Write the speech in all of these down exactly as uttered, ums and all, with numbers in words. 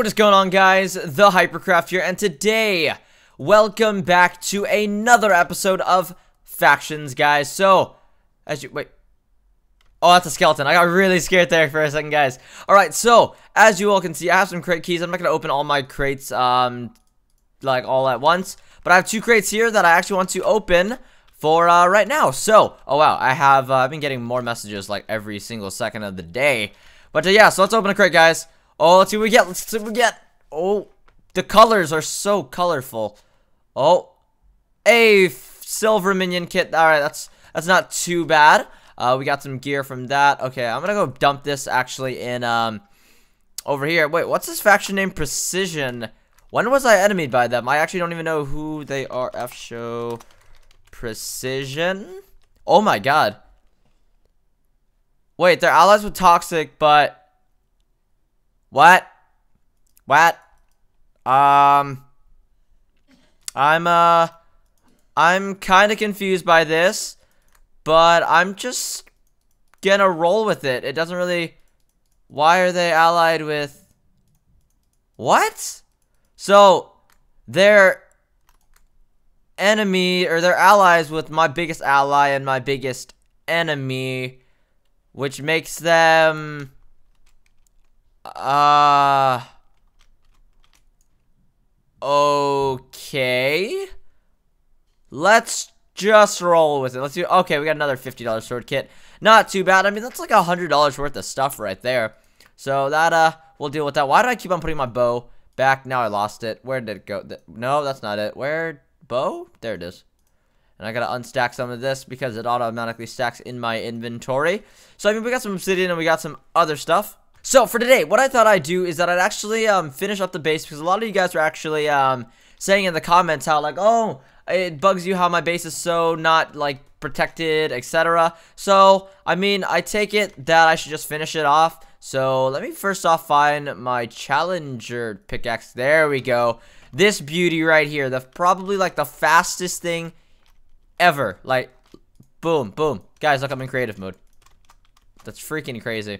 what is going on, guys? The HyperCraft here, and today, welcome back to another episode of Factions, guys. So, as you- wait. Oh, that's a skeleton. I got really scared there for a second, guys. Alright, so, as you all can see, I have some crate keys. I'm not gonna open all my crates, um, like, all at once. But I have two crates here that I actually want to open for, uh, right now. So, oh wow, I have, uh, I've been getting more messages, like, every single second of the day. But, uh, yeah, so let's open a crate, guys. Oh, let's see what we get. Let's see what we get. Oh, the colors are so colorful. Oh, a silver minion kit. All right, that's that's not too bad. Uh, we got some gear from that. Okay, I'm gonna go dump this actually in um over here. Wait, what's this faction name? Precision. When was I enemied by them? I actually don't even know who they are. F show Precision. Oh my god. Wait, they're allies with Toxic, but. What? What? Um, I'm, uh, I'm kind of confused by this, but I'm just gonna roll with it. It doesn't really, why are they allied with, what? So, they're enemy, or they're allies with my biggest ally and my biggest enemy, which makes them... Uh, okay, let's just roll with it. Let's do, okay, we got another fifty dollar sword kit. Not too bad. I mean, that's like a hundred dollars worth of stuff right there. So that, uh, we'll deal with that. Why did I keep on putting my bow back? Now I lost it. Where did it go? No, that's not it. Where, bow? There it is. And I gotta unstack some of this because it automatically stacks in my inventory. So, I mean, we got some obsidian and we got some other stuff. So, for today, what I thought I'd do is that I'd actually um, finish up the base, because a lot of you guys are actually um, saying in the comments how, like, oh, it bugs you how my base is so not, like, protected, et cetera. So, I mean, I take it that I should just finish it off. So, let me first off find my Challenger pickaxe. There we go. This beauty right here, the probably, like, the fastest thing ever. Like, boom, boom. Guys, look, I'm in creative mode. That's freaking crazy.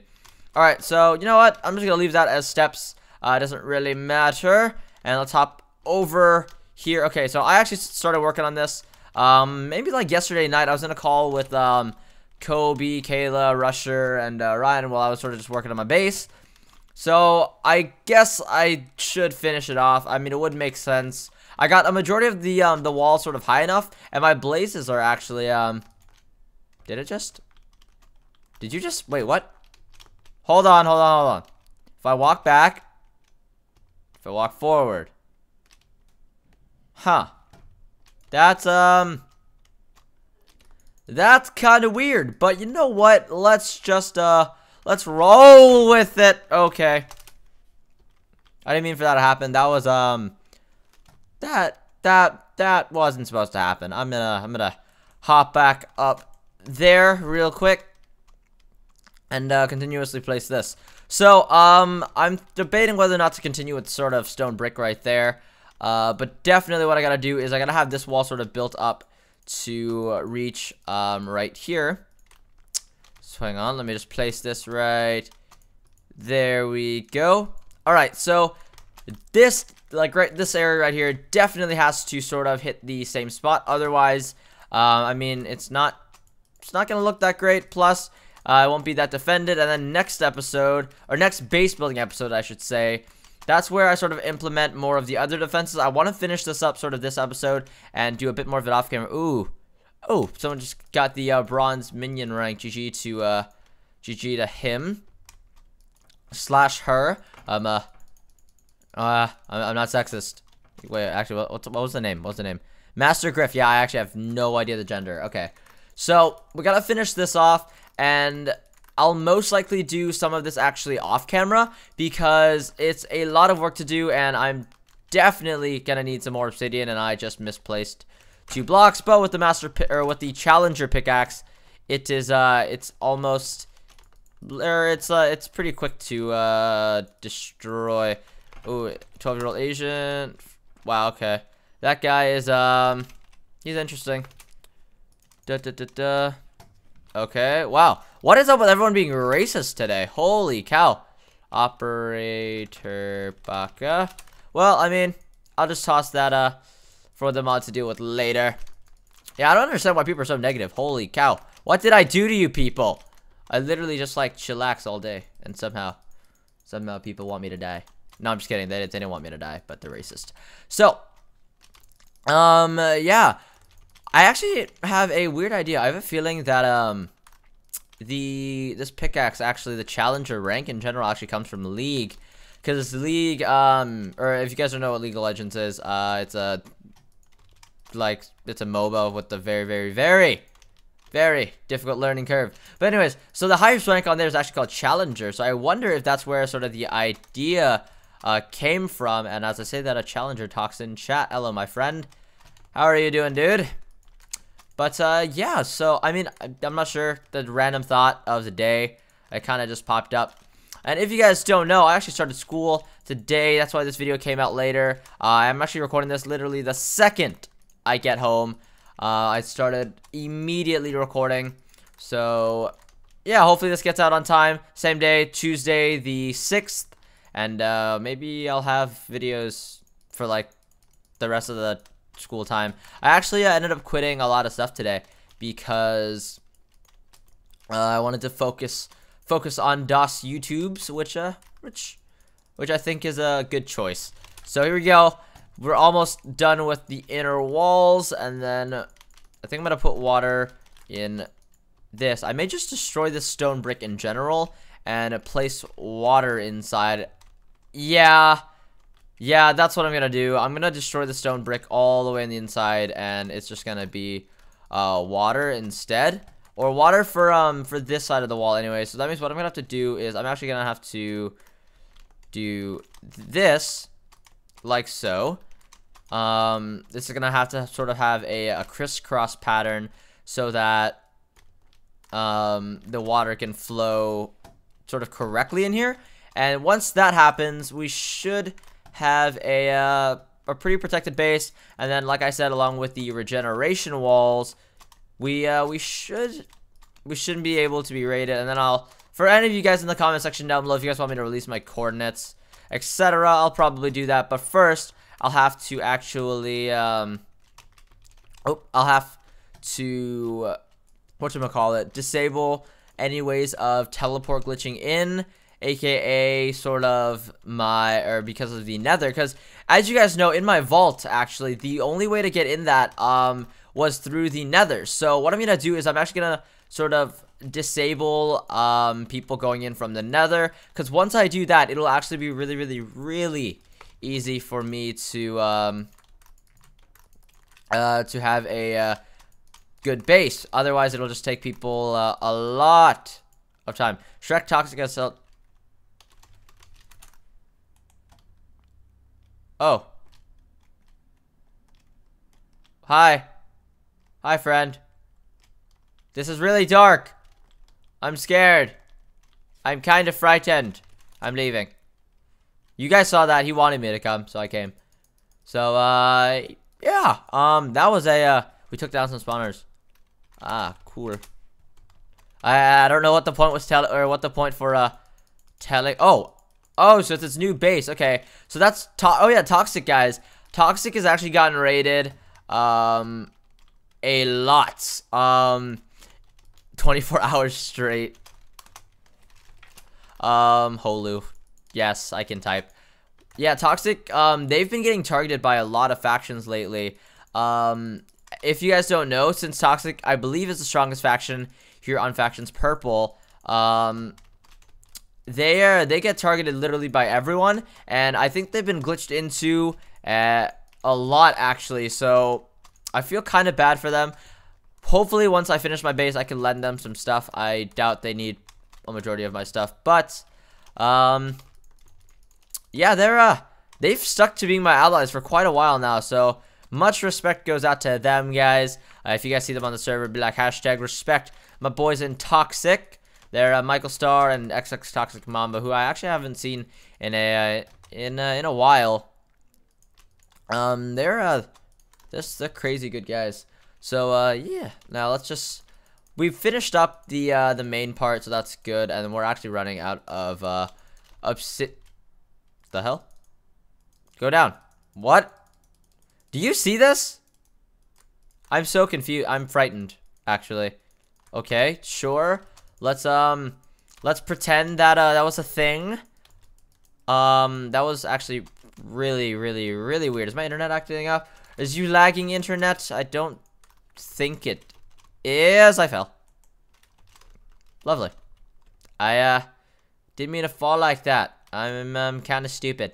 Alright, so, you know what? I'm just gonna leave that as steps. Uh, it doesn't really matter. And let's hop over here. Okay, so I actually started working on this. Um, maybe like yesterday night, I was in a call with, um, Kobe, Kayla, Rusher, and, uh, Ryan while I was sort of just working on my base. So, I guess I should finish it off. I mean, it would make sense. I got a majority of the, um, the wall sort of high enough, and my blazes are actually, um... Did it just... Did you just... Wait, what? Hold on, hold on, hold on. If I walk back, if I walk forward, huh? That's um, that's kind of weird. But you know what? Let's just uh, let's roll with it. Okay. I didn't mean for that to happen. That was um, that that that wasn't supposed to happen. I'm gonna I'm gonna hop back up there real quick. And uh, continuously place this. So, um, I'm debating whether or not to continue with sort of stone brick right there. Uh, but definitely what I gotta do is I gotta have this wall sort of built up to reach, um, right here. So hang on, let me just place this right. There we go. Alright, so this, like right, this area right here definitely has to sort of hit the same spot. Otherwise, uh, I mean, it's not, it's not gonna look that great. Plus... Uh, it won't be that defended, and then next episode, or next base building episode, I should say, that's where I sort of implement more of the other defenses. I want to finish this up sort of this episode and do a bit more of it off camera. Ooh. Oh, someone just got the uh, bronze minion rank. G G to, uh, G G to him. Slash her. I'm, uh, uh, I'm not sexist. Wait, actually, what, what was the name? What was the name? Master Griff. Yeah, I actually have no idea the gender. Okay. So, we gotta finish this off. And I'll most likely do some of this actually off camera because it's a lot of work to do, and I'm definitely gonna need some more obsidian. And I just misplaced two blocks, but with the master or with the Challenger pickaxe, it is uh, it's almost, or it's uh, it's pretty quick to uh destroy. Ooh, twelve year old Asian. Wow, okay, that guy is um, he's interesting. Da da da da. Okay, wow. What is up with everyone being racist today? Holy cow. Operator Baka. Well, I mean, I'll just toss that uh for the mod to deal with later. Yeah, I don't understand why people are so negative. Holy cow. What did I do to you people? I literally just like chillax all day, and somehow, somehow people want me to die. No, I'm just kidding. They, they didn't want me to die, but they're racist. So, um, uh, yeah. I actually have a weird idea. I have a feeling that um, the this pickaxe, actually, the Challenger rank in general, actually comes from League, because League, um, or if you guys don't know what League of Legends is, uh, it's a like it's a MOBA with the very, very, very. Very difficult learning curve. But anyways, so the highest rank on there is actually called Challenger. So I wonder if that's where sort of the idea uh, came from. And as I say that, a Challenger talks in chat. Hello, my friend. How are you doing, dude? But uh, yeah, so I mean, I'm not sure. The random thought of the day, it kind of just popped up. And if you guys don't know, I actually started school today. That's why this video came out later. Uh, I'm actually recording this literally the second I get home. Uh, I started immediately recording, so yeah, hopefully this gets out on time. Same day, Tuesday the sixth, and uh, maybe I'll have videos for like the rest of the school time. I actually uh, ended up quitting a lot of stuff today because uh, I wanted to focus focus on DOS YouTubes, which uh, which which I think is a good choice. So here we go. We're almost done with the inner walls, and then I think I'm gonna put water in this. I may just destroy this stone brick in general and place water inside. Yeah, yeah, that's what I'm gonna do. I'm gonna destroy the stone brick all the way in the inside, and it's just gonna be uh, water instead, or water for um for this side of the wall anyway. So that means what I'm gonna have to do is I'm actually gonna have to do this like so. Um, this is gonna have to sort of have a, a crisscross pattern so that um, the water can flow sort of correctly in here. And once that happens, we should have a uh, a pretty protected base. And then, like I said, along with the regeneration walls, we uh, we should we shouldn't be able to be raided. And then I'll, for any of you guys in the comment section down below, if you guys want me to release my coordinates, et cetera, I'll probably do that. But first, I'll have to actually, um, oh, I'll have to, uh, whatchamacallit, disable any ways of teleport glitching in, aka sort of my, or because of the nether, because as you guys know, in my vault, actually, the only way to get in that, um, was through the nether. So what I'm going to do is I'm actually going to sort of disable um, people going in from the nether, because once I do that, it'll actually be really, really, really easy for me to um, uh, to have a uh, good base. Otherwise, it'll just take people uh, a lot of time. Shrek Toxic has sold. Oh, hi, hi, friend. This is really dark. I'm scared. I'm kind of frightened. I'm leaving. You guys saw that. He wanted me to come, so I came. So, uh, yeah. Um, that was a, uh, we took down some spawners. Ah, cool. I, I don't know what the point was telling, or what the point for, uh, telling. Oh. Oh, so it's its new base. Okay. So that's, to oh, yeah, Toxic, guys. Toxic has actually gotten raided, um, a lot. Um... twenty-four hours straight. Um, Holu. Yes, I can type. Yeah, Toxic, um, they've been getting targeted by a lot of factions lately. Um, if you guys don't know, since Toxic, I believe, is the strongest faction here on Factions Purple, um, they are, they get targeted literally by everyone, and I think they've been glitched into uh, a lot, actually, so I feel kind of bad for them. Hopefully, once I finish my base, I can lend them some stuff. I doubt they need a majority of my stuff, but, um, yeah, they're, uh, they've stuck to being my allies for quite a while now, so much respect goes out to them, guys. Uh, if you guys see them on the server, be like, hashtag respect my boys in Toxic. They're, uh, Michael Starr and X X Toxic Mamba, who I actually haven't seen in a, uh, in, uh, in a while. Um, they're, uh, just, they're crazy good guys. So, uh, yeah, now let's just, we've finished up the, uh, the main part, so that's good, and we're actually running out of, uh, Upset. The hell? Go down. What? Do you see this? I'm so confused. I'm frightened, actually. Okay, sure. Let's, um, let's pretend that, uh, that was a thing. Um, that was actually really, really, really weird. Is my internet acting up? Is you lagging, internet? I don't think it is. I fell. Lovely. I, uh, didn't mean to fall like that. I'm, um, kind of stupid.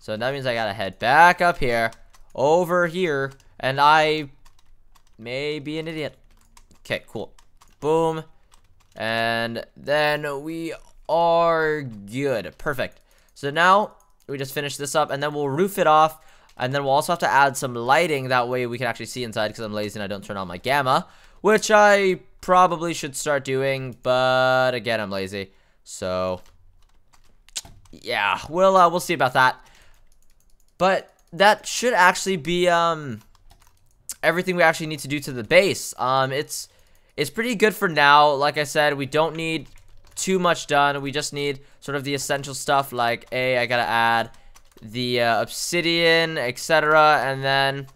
So that means I gotta head back up here, over here, and I may be an idiot. Okay, cool. Boom. And then we are good. Perfect. So now we just finish this up, and then we'll roof it off. And then we'll also have to add some lighting. That way we can actually see inside, because I'm lazy and I don't turn on my gamma, which I probably should start doing. But again, I'm lazy. So yeah, we'll, uh, we'll see about that. But that should actually be um, everything we actually need to do to the base. Um, it's, it's pretty good for now. Like I said, we don't need too much done. We just need sort of the essential stuff, like, A, I gotta add the uh, obsidian, et cetera, and then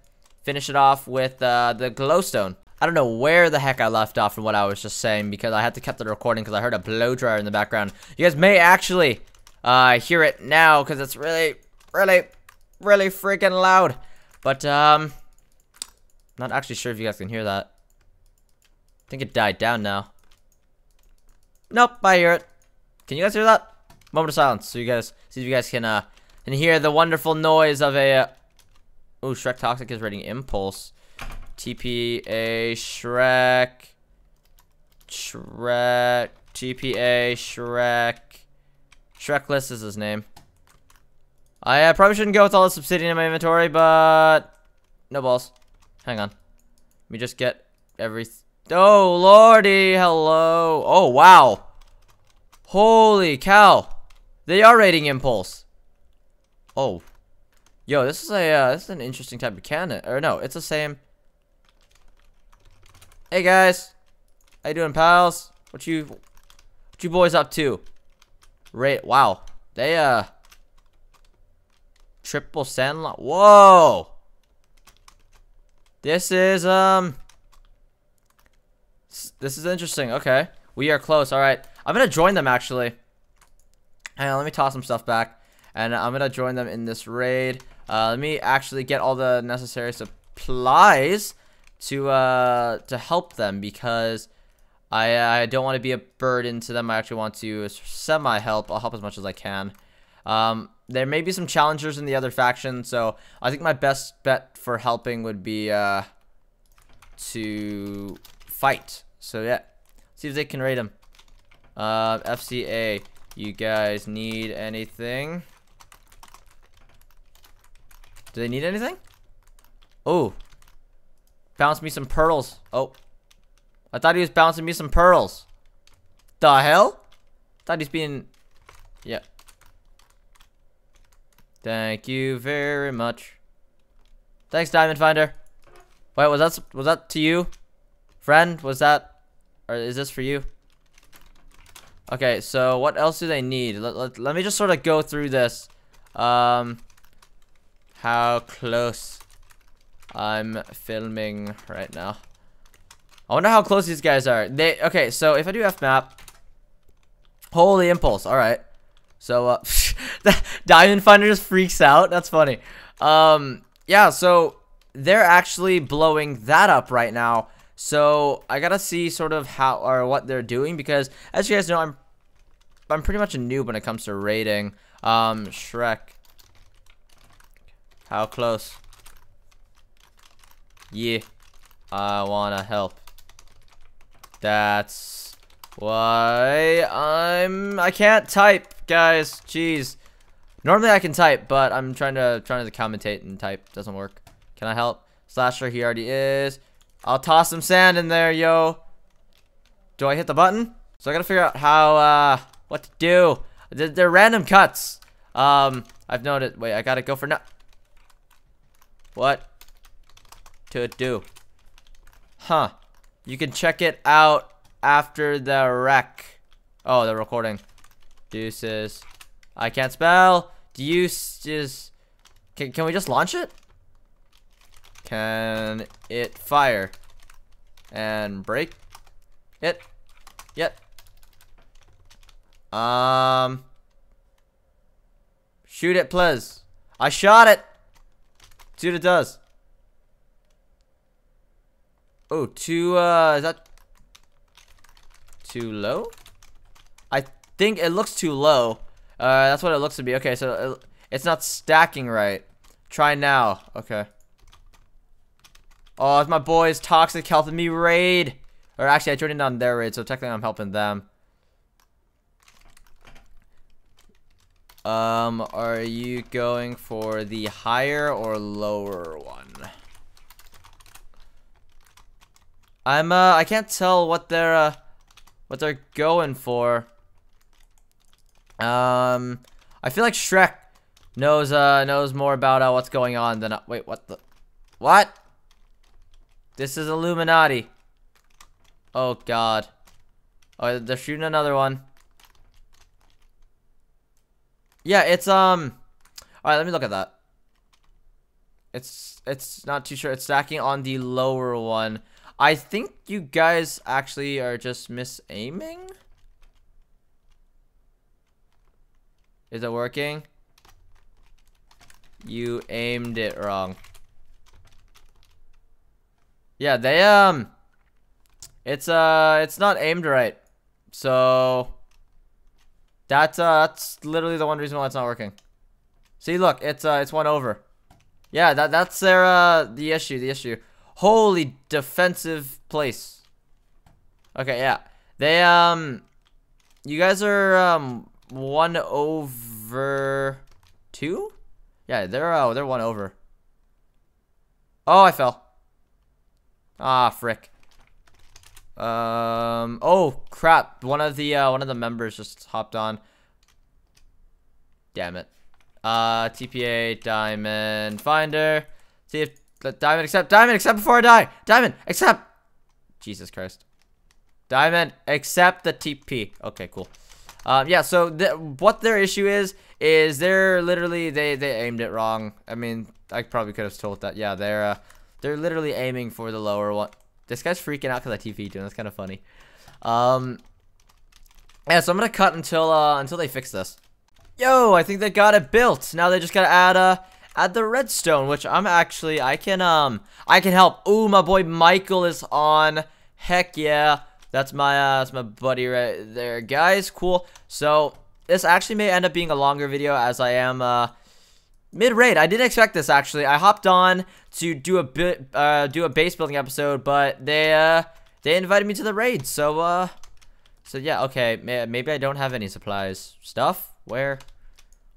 finish it off with uh, the glowstone. I don't know where the heck I left off from what I was just saying, because I had to cut the recording because I heard a blow dryer in the background. You guys may actually uh, hear it now, because it's really, really, really freaking loud. But um, not actually sure if you guys can hear that. I think it died down now. Nope, I hear it. Can you guys hear that? Moment of silence, so you guys see if you guys can uh can hear the wonderful noise of a. Uh... Oh, Shrek Toxic is rating Impulse. T P A Shrek. Shrek. T P A Shrek. Shrekless is his name. I uh, probably shouldn't go with all this obsidian in my inventory, but no balls. Hang on. Let me just get everything. Oh, lordy, hello. Oh, wow. Holy cow. They are raiding Impulse. Oh. Yo, this is a, uh, this is an interesting type of cannon. Or no, it's the same. Hey, guys. How you doing, pals? What you, what you boys up to? Raid, wow. They, uh, triple sandlot. Whoa. This is, um... this is interesting. Okay, we are close. All right, I'm gonna join them actually. Hang on, let me toss some stuff back, and I'm gonna join them in this raid. Uh, let me actually get all the necessary supplies to uh, to help them, because I I don't want to be a burden to them. I actually want to semi help. I'll help as much as I can. Um, there may be some challengers in the other faction, so I think my best bet for helping would be uh, to fight. So yeah, see if they can raid him. Uh, F C A, you guys need anything? Do they need anything? Oh, bounce me some pearls. Oh, I thought he was bouncing me some pearls. The hell? Thought he's being, yeah. Thank you very much. Thanks, Diamond Finder. Wait, was that was that to you? Friend, was that, or is this for you? Okay, so what else do they need? Let, let, let me just sort of go through this. Um, how close I'm filming right now. I wonder how close these guys are. They okay, so if I do F map, holy Impulse. All right, so uh, Diamond Finder just freaks out. That's funny. Um, yeah, so they're actually blowing that up right now. So I gotta see sort of how or what they're doing, because as you guys know, I'm I'm pretty much a noob when it comes to raiding. Um, Shrek, how close? Yeah, I wanna help. That's why I'm I can't type, guys. Jeez. Normally I can type, but I'm trying to trying to commentate and type doesn't work. Can I help? Slasher, he already is. I'll toss some sand in there, yo. Do I hit the button? So I gotta figure out how, uh, what to do. They're, they're random cuts. Um, I've noticed. Wait, I gotta go for no. What to do? Huh. You can check it out after the wreck. Oh, the recording. Deuces. I can't spell. Do you just... Can, can we just launch it? Can it fire? And break it? Yep. Um... Shoot it, please. I shot it! See what it does. Oh, too, uh, is that too low? I think it looks too low. Uh, that's what it looks to be. Okay, so it, it's not stacking right. Try now. Okay. Oh, it's my boys. Toxic helping me raid. Or actually, I joined in on their raid, so technically I'm helping them. Um, are you going for the higher or lower one? I'm, uh, I can't tell what they're, uh, what they're going for. Um, I feel like Shrek knows, uh, knows more about, uh, what's going on than, uh, wait, what the, what? This is Illuminati. Oh, God. Oh, they're shooting another one. Yeah, it's, um, alright, let me look at that. It's, it's not too sure. It's stacking on the lower one. I think you guys actually are just misaiming. Is it working? You aimed it wrong. Yeah, they, um, it's, uh, it's not aimed right. So... That's, uh, that's literally the one reason why it's not working. See, look, it's, uh, it's one over. Yeah, that, that's their, uh, the issue, the issue. Holy defensive place. Okay, yeah. They, um, you guys are, um, one over two? Yeah, they're, oh, they're one over. Oh, I fell. Ah, frick. Um, oh crap, one of the, uh, one of the members just hopped on. Damn it. Uh, T P A, Diamond Finder. See if, let Diamond accept, Diamond accept before I die! Diamond, accept! Jesus Christ. Diamond, accept the T P. Okay, cool. Um, yeah, so, th what their issue is, is they're literally, they, they aimed it wrong. I mean, I probably could have told that. Yeah, they're, uh, they're literally aiming for the lower one. This guy's freaking out because I T P doing. That's kind of funny. Um, yeah, so I'm gonna cut until uh, until they fix this. Yo, I think they got it built. Now they just gotta add uh add the redstone, which I'm actually I can um I can help. Ooh, my boy Michael is on. Heck yeah, that's my uh, that's my buddy right there, guys. Cool. So this actually may end up being a longer video as I am uh. Mid-raid, I didn't expect this actually. I hopped on to do a bit, uh, do a base building episode, but they, uh, they invited me to the raid. So, uh, so yeah, okay. Maybe I don't have any supplies. Stuff? Where,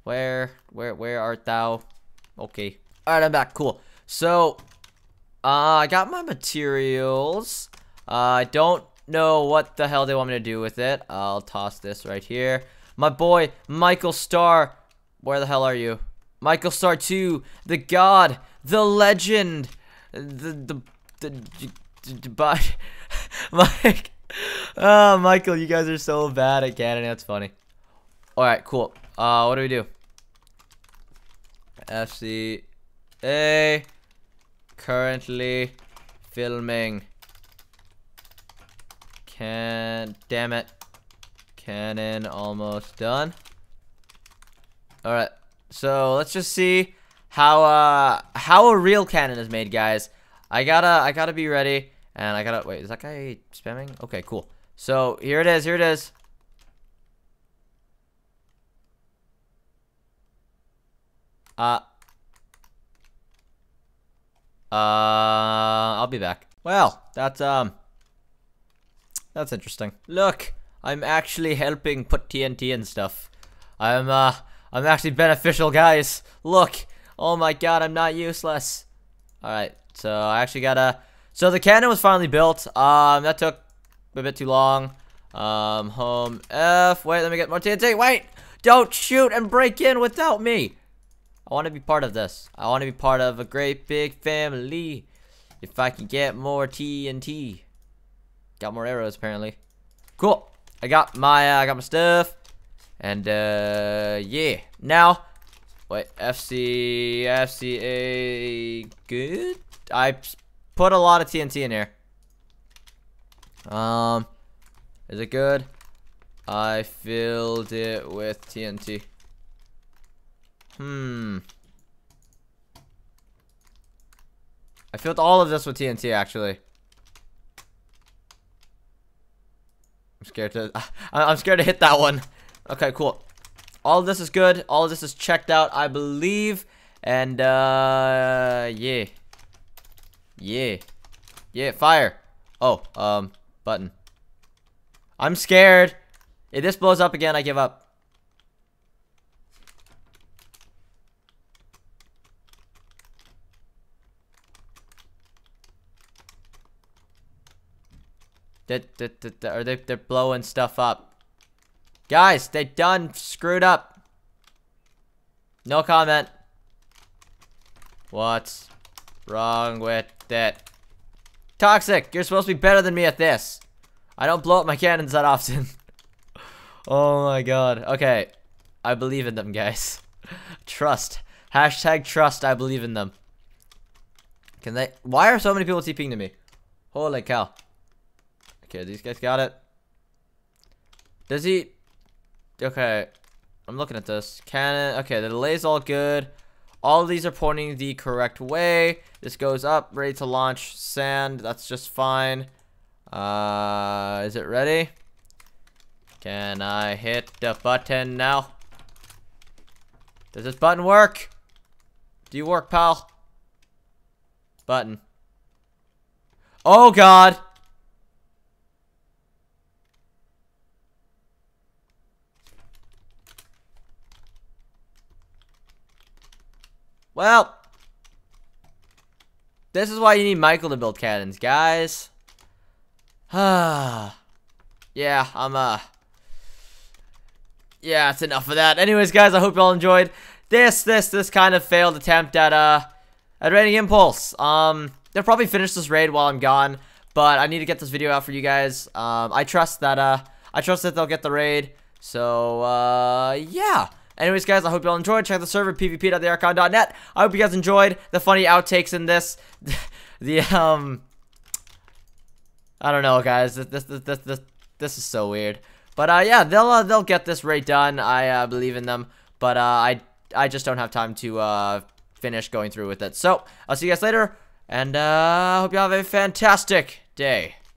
where, where, where art thou? Okay. All right, I'm back. Cool. So, uh, I got my materials. Uh, I don't know what the hell they want me to do with it. I'll toss this right here. My boy, Michael Starr. Where the hell are you? Michael Starr two, the god, the legend, the, the, the, the, the bye. Mike, oh, Michael, you guys are so bad at cannon, that's funny. All right, cool. Uh, what do we do? F C A, currently filming. Can, damn it. Cannon almost done. All right. So let's just see how uh how a real cannon is made, guys. I gotta I gotta be ready, and I gotta wait. Is that guy spamming? Okay, cool. So here it is. Here it is. Uh. Uh. I'll be back. Well, that's um. That's interesting. Look, I'm actually helping put T N T and stuff. I'm uh. I'm actually beneficial, guys. Look. Oh my god, I'm not useless. Alright, so I actually gotta... So the cannon was finally built. Um, that took a bit too long. Um, home F. Wait, let me get more T N T. Wait! Don't shoot and break in without me! I want to be part of this. I want to be part of a great big family. If I can get more T N T. Got more arrows, apparently. Cool. I got my, uh, I got my stuff. And uh, yeah, now wait, F C F C A good. I put a lot of T N T in here. Um, is it good? I filled it with T N T. Hmm. I filled all of this with T N T, actually. I'm scared to... I, I'm scared to hit that one. Okay, cool. All of this is good. All of this is checked out, I believe. And, uh... yeah. Yeah. Yeah, fire. Oh, um, button. I'm scared. If this blows up again, I give up. Are they, they're blowing stuff up. Guys, they done screwed up. No comment. What's wrong with that? Toxic, you're supposed to be better than me at this. I don't blow up my cannons that often. Oh my god. Okay. I believe in them, guys. Trust. Hashtag trust, I believe in them. Can they... Why are so many people TPing to me? Holy cow. Okay, these guys got it. Does he... Okay. I'm looking at this. Cannon... Okay, the delay's all good. All of these are pointing the correct way. This goes up. Ready to launch sand. That's just fine. Uh, is it ready? Can I hit the button now? Does this button work? Do you work, pal? Button. Oh, God! Well, this is why you need Michael to build cannons, guys. Ah, yeah, I'm uh, yeah, that's enough of that. Anyways, guys, I hope you all enjoyed this, this, this kind of failed attempt at uh, at raiding Impulse. Um, they'll probably finish this raid while I'm gone, but I need to get this video out for you guys. Um, I trust that uh, I trust that they'll get the raid. So uh, yeah. Anyways, guys, I hope you all enjoyed. Check out the server, p v p dot the archon dot net. I hope you guys enjoyed the funny outtakes in this. The, um... I don't know, guys. This, this, this, this, this is so weird. But, uh, yeah, they'll, uh, they'll get this raid done. I, uh, believe in them. But, uh, I, I just don't have time to, uh, finish going through with it. So, I'll see you guys later. And, uh, I hope you all have a fantastic day.